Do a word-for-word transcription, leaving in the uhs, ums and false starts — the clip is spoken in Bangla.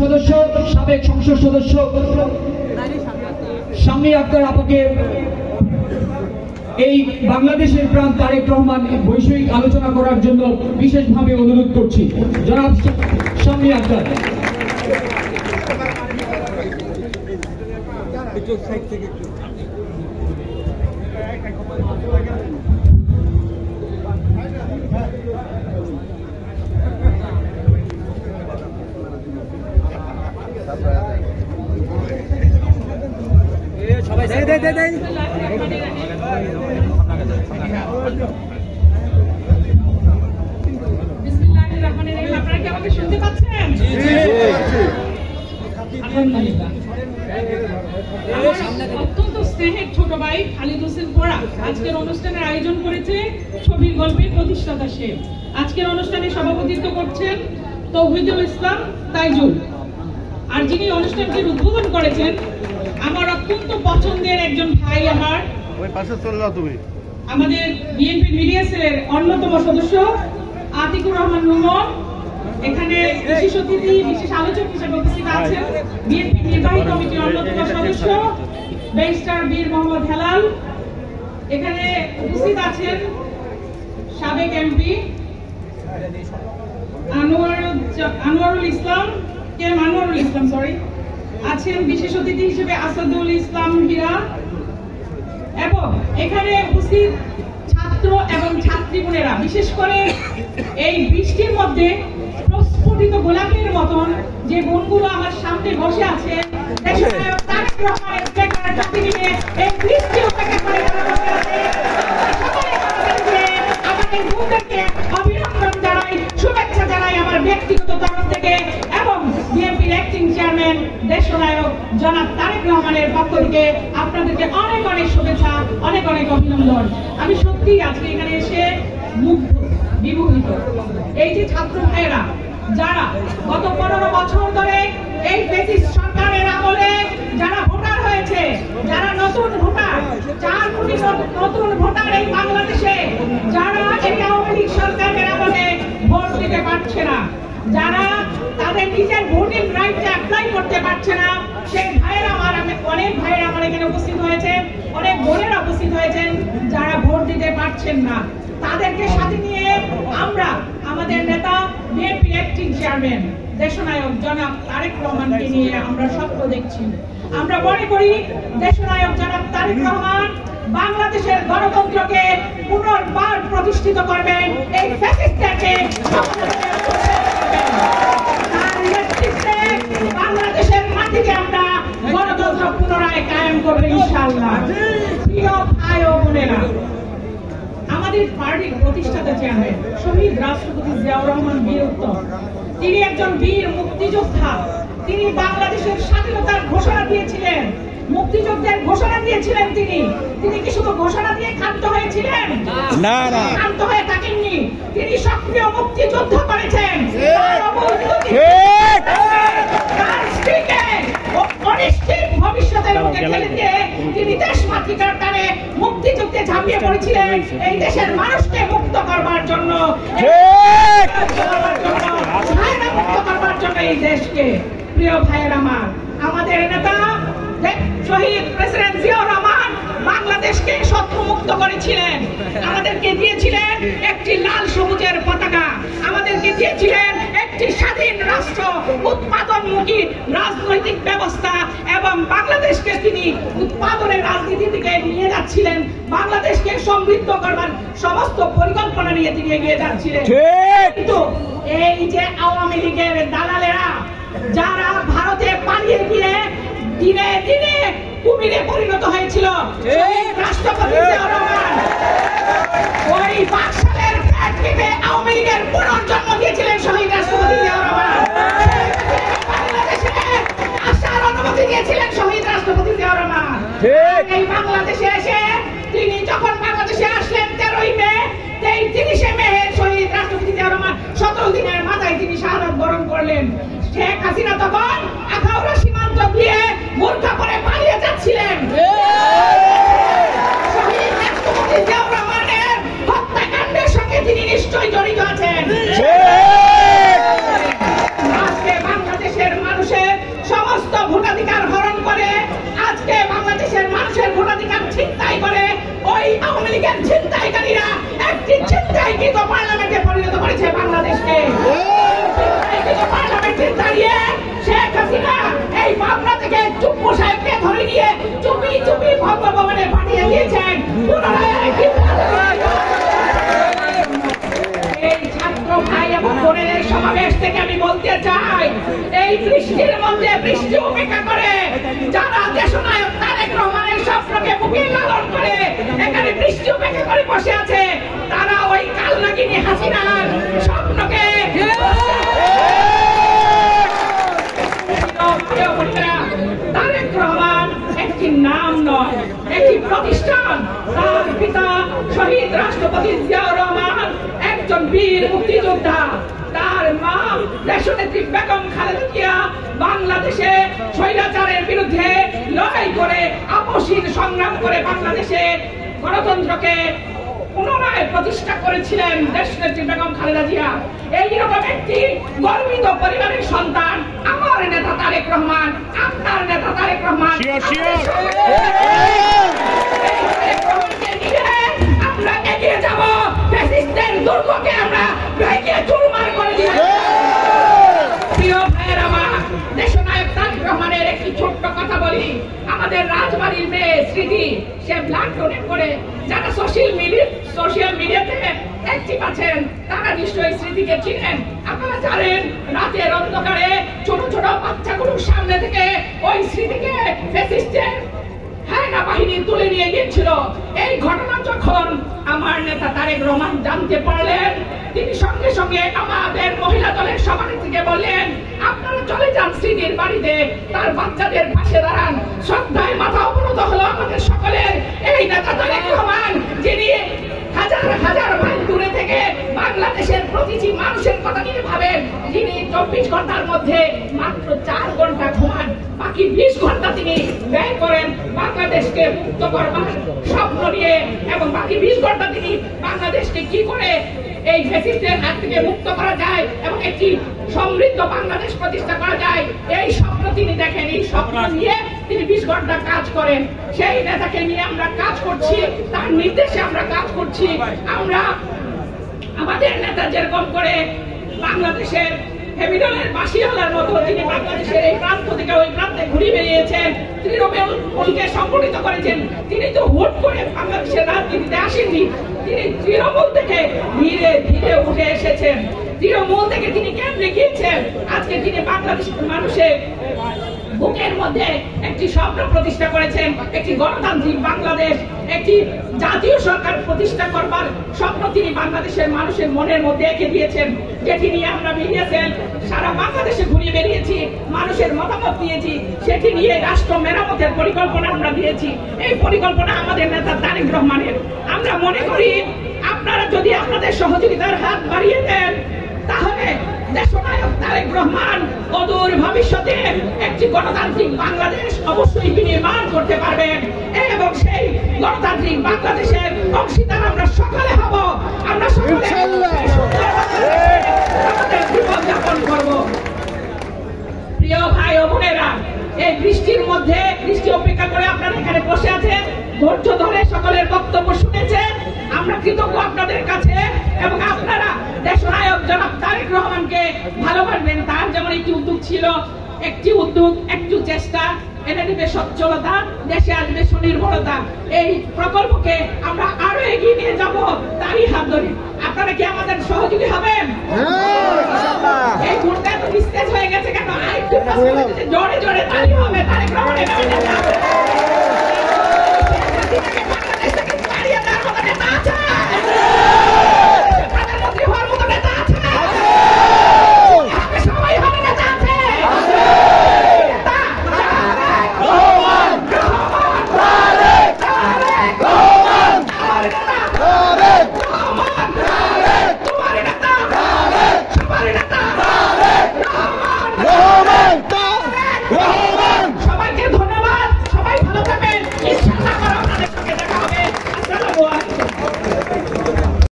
সদস্য সাবেক সংসদ সদস্য সামনে আক্তার আপুকে এই বাংলাদেশের প্রাণ তারেক রহমান বৈষয়িক আলোচনা করার জন্য বিশেষভাবে অনুরোধ করছি। জনাব সামনে আক্তার। অত্যন্ত স্নেহের ছোট ভাই খালিদ হোসেন পড়া আজকের অনুষ্ঠানের আয়োজন করেছে কবির গল্পের প্রতিষ্ঠাতা সে। আজকের অনুষ্ঠানে সভাপতিত্ব করছেন তৌহিদুল ইসলাম তাইজুল। আর যিনি অনুষ্ঠানটির উদ্বোধন করেছেন আমার অত্যন্ত পছন্দের একজন ভাই, আমার আমাদের বিএনপি মিডিয়া সেলের অন্যতম সদস্য আতিকুর রহমান রুমন এখানে বিশেষ অতিথি বিশেষ আলোচক হিসেবে উপস্থিত আছেন। বিএনপি নির্বাহী কমিটির অন্যতম সদস্য ব্যারিস্টার বীর মোহাম্মদ হেলাল এখানে উপস্থিত আছেন। সাবেক এমপি আনোয়ারুল ইসলাম কে আনোয়ারুল ইসলাম সরি আছেন বিশেষ অতিথি হিসেবে আসাদুল ইসলাম হীরা এবং এখানে উপস্থিত ছাত্র এবং ছাত্রী বোনেরা, বিশেষ করে এই বৃষ্টির মধ্যে প্রস্ফুটিত গোলাপের মতন যে বোনগুলো আমার সামনে বসে আছে অভিনন্দন জানাই, শুভেচ্ছা জানাই আমার ব্যক্তিগত তরফ থেকে এবং বিএনপির অ্যাক্টিং চেয়ারম্যান দেশনায়ক জনাব তারেক রহমানের পক্ষ থেকে আপনাদেরকে অনেক অনেক শুভেচ্ছা, অনেক অনেক অভিনন্দন। আমি সত্যি আজকে এখানে এসে মুগ্ধ, বিমোহিত। এই যে ছাত্র ভাইয়েরা যারা গত পনেরো বছর ধরে এই ফ্যাসিস্ট সরকারের আমলে যারা ভোটার হয়েছে, যারা নতুন ভোটার, চার কোটি নতুন ভোটার এই বাংলাদেশে যারা এই আওয়ামী লীগ সরকারের আমলে ভোট দিতে পারছে না, যারা তাদের নিজের ভোটিং রাইটটা অ্যাপ্লাই করতে পারছে না, সেই ভাইয়েরা আমার অনেক ভাইয়েরা আমার এখানে উপস্থিত হয়েছেন, অনেক বোনেরা উপস্থিত হয়েছেন যারা ভোট দিতে পারছেন না, তাদেরকে সাথে নিয়ে আমরা আমাদের নেতা বিএনপি অ্যাক্টিং চেয়ারম্যান দেশনায়ক জনাব তারেক রহমানকে নিয়ে আমরা স্বপ্ন দেখছি। আমরা মনে করি দেশনায়ক জনাব তারেক রহমান বাংলাদেশের গণতন্ত্রকে পুনর্বার প্রতিষ্ঠিত করবেন, এই ফ্যাসিস্টকে বাংলাদেশের মাটিতে আমরা গণতন্ত্র পুনরায় কায়েম করব ইনশাআল্লাহ। প্রিয় ভাই ও বোনেরা, আমাদের পার্টির প্রতিষ্ঠাতা চেয়ারম্যান শহীদ রাষ্ট্রপতি জিয়াউর রহমান বীরত্তর, তিনি একজন বীর মুক্তিযোদ্ধা। তিনি বাংলাদেশের স্বাধীনতার ঘোষণা দিয়েছিলেন, মুক্তিযুদ্ধের ঘোষণা দিয়েছিলেন। তিনি তিনি কি শুধু ঘোষণা দিয়ে ক্ষান্ত হয়েছিলেন? না না, ক্ষান্ত হয়ে থাকেননি, তিনি সক্রিয় মুক্তিযুদ্ধ করেছেন। তিনি দেশ মাতৃকার টানে মুক্তিযুদ্ধে ঝাঁপিয়ে পড়েছিলেন এই দেশের মানুষকে মুক্ত করবার জন্য, মুক্ত করবার জন্য এই দেশকে। প্রিয় ভাইয়ের আমার, আমাদের নেতা শহীদ প্রেসিডেন্ট জিয়াউর রহমান বাংলাদেশকে শত্রু মুক্ত করেছিলেন, আমাদেরকে দিয়েছিলেন একটি লাল সবুজের পতাকা, আমাদেরকে দিয়েছিলেন একটি স্বাধীন রাষ্ট্র, উৎপাদনমুখী রাজনৈতিক ব্যবস্থা, এবং বাংলাদেশকে তিনি উৎপাদনের রাজনীতি থেকে নিয়ে যাচ্ছিলেন, বাংলাদেশকে সমৃদ্ধ করবার সমস্ত পরিকল্পনা নিয়ে তিনি এগিয়ে যাচ্ছিলেন। কিন্তু এই যে আওয়ামী লীগের দালালেরা যারা ভারতে পালিয়ে গিয়ে দিনে দিনে কুমিরে পরিণত হয়েছিল, রাষ্ট্রপতি জিয়াউর রহমান ওই বাকশালের পেট কেটে আওয়ামী লীগের পুনর্জন্ম দিয়েছিলেন শহীদ রাষ্ট্রপতি জিয়াউর রহমান, বাংলাদেশে আসার অনুমতি দিয়েছিলেন শহীদ রাষ্ট্রপতি জিয়াউর রহমান। এই বাংলাদেশে এসে তিনি যখন বাংলাদেশে আসলেন তেরোই মে এই তিরিশে মে শহীদ রাষ্ট্রপতি জিয়াউর রহমান সতেরো দিনের মাথায় তিনি শাহাদাত বরণ করলেন। শেখ হাসিনা তখন আখাউড়া সীমান্ত দিয়ে মূর্খা করে পালিয়ে যাচ্ছিলেন। শহীদ রাষ্ট্রপতি জিয়াউর রহমানের হত্যাকাণ্ডের সঙ্গে তিনি নিশ্চয়ই জড়িত আছেন। আজকে বাংলাদেশের এই আওয়ামী লীগের ছিনতাইকারীরা একটি ছিনতাইকৃত পার্লামেন্টে পরিণত করেছে বাংলাদেশকে। ছিনতাইকৃত পার্লামেন্টে দাঁড়িয়ে শেখ হাসিনা এই মামলা থেকে চুপ্পু সাহেবকে ধরে নিয়ে চুপি চুপি ভবনে পাঠিয়ে দিয়েছেন। এই ছাত্র ভাই এবং বোনের সমাবেশ থেকে আমি বলতে চাই, এই বৃষ্টির মধ্যে বৃষ্টি উপেক্ষা করে যারা দেশনায়ক তারেক রহমানের স্বপ্নকে বুকে লালন করে এখানে বৃষ্টি উপেক্ষা করে বসে আছে, তারা ওই কালনাগিনী হাসিনার স্বপ্নকে তারেক রহমান একটি নাম নয়, একটি প্রতিষ্ঠান। তার পিতা শহীদ রাষ্ট্রপতি জিয়াউর রহমান একজন বীর মুক্তিযোদ্ধা, তার মা দেশনেত্রী বেগম খালেদা জিয়া বাংলাদেশে স্বৈরাচারের বিরুদ্ধে লড়াই করে আপোষহীন সংগ্রাম করে বাংলাদেশের গণতন্ত্রকে পুনরায় প্রতিষ্ঠা করেছিলেন দেশনেত্রী বেগম খালেদা জিয়া। এইরকম একটি গর্বিত পরিবারের সন্তান আমার নেতা তারেক রহমান, আপনার নেতা তারেক রহমান। আমরা এগিয়ে যাব, ফ্যাসিস্টের দুর্গকে আমরা ভেঙে চুরমার করে দিব। প্রিয় ভাইয়েরা, দেশনায়ক তারেক রহমানের একটি ছোট্ট কথা বলি। আমাদের রাজবাড়ির মেয়ে স্মৃতি, সে ব্লাড ডোনেট করে যারা সোশ্যাল মিডিয়া সোশ্যাল মিডিয়াতে অ্যাক্টিভ আছেন তারা নিশ্চয়ই স্মৃতিকে চিনেন। আপনারা জানেন রাতের অন্ধকারে ছোট ছোট বাচ্চাগুলোর সামনে থেকে ওই স্মৃতিকে ফ্যাসিস্টের হায়না বাহিনী তুলে নিয়ে গিয়েছিল। এই ঘটনা যখন আমার নেতা তারেক রহমান জানতে পারলেন, তিনি সঙ্গে সঙ্গে আমাদের মহিলা দলের সভানেত্রীকে বললেন, আপনারা চলে যান স্মৃতির বাড়িতে, তার বাচ্চাদের পাশে দাঁড়ান। শ্রদ্ধায় মাথা অবনত হলো আমাদের সকলের। এই নেতা তারেক রহমান, যিনি হাজার হাজার মাইল দূরে থেকে বাংলাদেশের প্রতিটি মানুষের কথা নিয়ে ভাবেন, যিনি চব্বিশ ঘন্টার মধ্যে মাত্র চার ঘন্টা ঘুমান, বাকি বিশ ঘন্টা তিনি ব্যয় করেন বাংলাদেশকে মুক্ত করবার স্বপ্ন নিয়ে, এবং বাকি বিশ ঘন্টা তিনি বাংলাদেশকে কি করে এই ফ্যাসিস্টের হাত থেকে মুক্ত করা যায় এবং একটি সমৃদ্ধ বাংলাদেশ প্রতিষ্ঠা করা যায় এই স্বপ্ন তিনি দেখেন। এই স্বপ্ন নিয়ে তিনি বিশ ঘন্টা কাজ করেন। সেই নেতাকে নিয়ে আমরা কাজ করছি, তার নির্দেশে আমরা কাজ করছি। আমরা আমাদের নেতা যেরকম করে বাংলাদেশের হেমিডলের বাসিওয়ালার মতো তিনি বাংলাদেশের এই প্রান্ত থেকে ওই প্রান্তে ঘুরে বেরিয়েছেন, তৃণমূলকে সংগঠিত করেছেন। তিনি তো হুট করে বাংলাদেশের রাজনীতিতে আসেননি, তিনি তৃণমূল থেকে ধীরে ধীরে উঠে এসেছেন। তৃণমূল থেকে তিনি কেমনে গিয়েছেন, আজকে তিনি বাংলাদেশের মানুষের বুকের মধ্যে একটি স্বপ্ন প্রতিষ্ঠা করেছেন, একটি গণতান্ত্রিক বাংলাদেশ, একটি জাতীয় সরকার প্রতিষ্ঠা করবার স্বপ্ন তিনি বাংলাদেশের মানুষের মনের মধ্যে এঁকে দিয়েছেন। যেটি নিয়ে আমরা বেরিয়েছেন, সারা বাংলাদেশে ঘুরিয়ে বেরিয়েছি, মানুষের মতামত দিয়েছি, সেটি নিয়ে রাষ্ট্র মেরামতের পরিকল্পনা আমরা দিয়েছি। এই পরিকল্পনা আমাদের নেতা তারেক রহমানের। আমরা মনে করি আপনারা যদি আপনাদের সহযোগিতার হাত বাড়িয়ে দেন, তাহলে দেশনায়ক তারেক রহমান অদূর ভবিষ্যতে একটি গণতান্ত্রিক বাংলাদেশ অবশ্যই বিনির্মাণ করতে পারবেন, এবং সেই গণতান্ত্রিক বাংলাদেশের অংশীদার আমরা সকলে হব। আমরা সকলে আমাদের জীবন যাপন করব। প্রিয় ভাই ও বোনেরা, এই বৃষ্টির মধ্যে বৃষ্টি অপেক্ষা করে আপনারা এখানে বসে আছেন, ধৈর্য ধরে সকলের বক্তব্য শুনেছেন। আমরা কৃতজ্ঞ আপনাদের কাছে, এবং আপনারা দেশনায়ক জনাব তারেক রহমানকে ভালোবাসবেন। তার যেমন একটি উদ্যোগ ছিল, একটি উদ্যোগ একটু চেষ্টা এনে দেবে সচ্ছলতা, দেশে আসবে স্বনির্ভরতা। এই প্রকল্পকে আমরা আরো এগিয়ে নিয়ে যাব তারই হাত ধরে। আপনারা কি আমাদের সহযোগী হবেন? এই গুণটা তো নিস্তেজ হয়ে গেছে কেন? আরেকটু জোরে জোরে তালি হবে তারেক রহমানের।